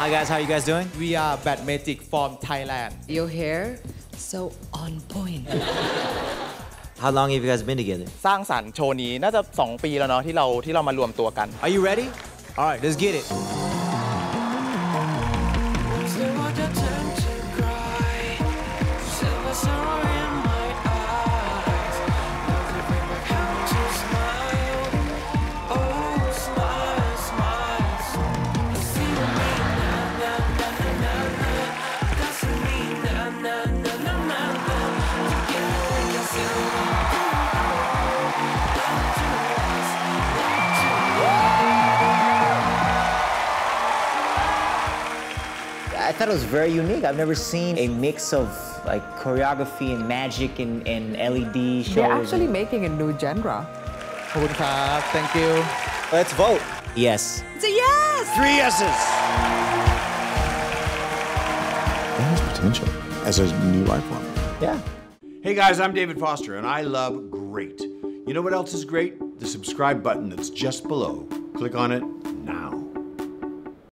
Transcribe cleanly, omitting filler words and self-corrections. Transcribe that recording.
Hi guys, how are you guys doing? We are BattMagic from Thailand. Your hair, so on point. How long have you guys been together? สร้างสรรค์โชว์นี้น่าจะ2ปีแล้วเนาะที่เรามารวมตัวกัน Are you ready? All right, let's get it. I thought it was very unique. I've never seen a mix of like choreography and magic and LED shows. They're actually making a new genre. Thank you. Let's vote. Yes. It's a yes! 3 yeses. That has potential as a new life form. Yeah. Hey guys, I'm David Foster and I love great. You know what else is great? The subscribe button that's just below. Click on it now.